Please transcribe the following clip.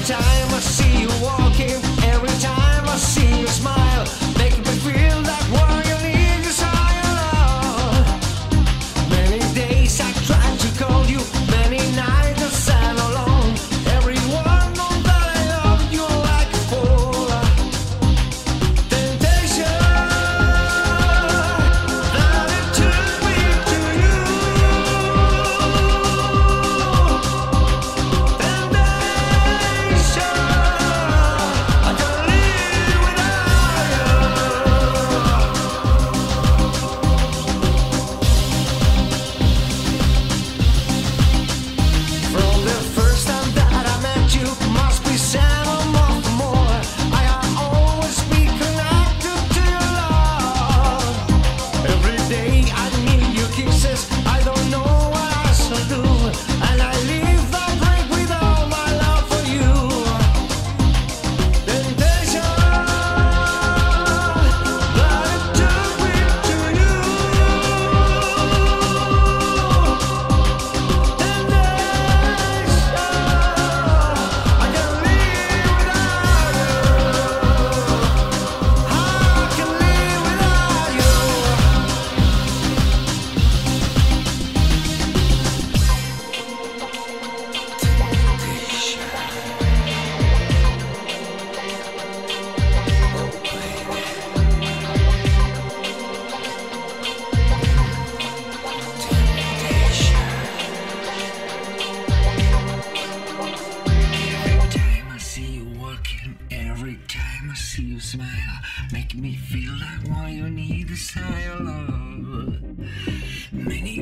time I see you walking, every time I see you smile, make me feel like what you need is all you love. Many days I tried to call you, many nights I sat alone. Everyone knows that I love you like a fool. Temptation that it took me to you. Every time I see you smile, make me feel like what you need is all I love. Many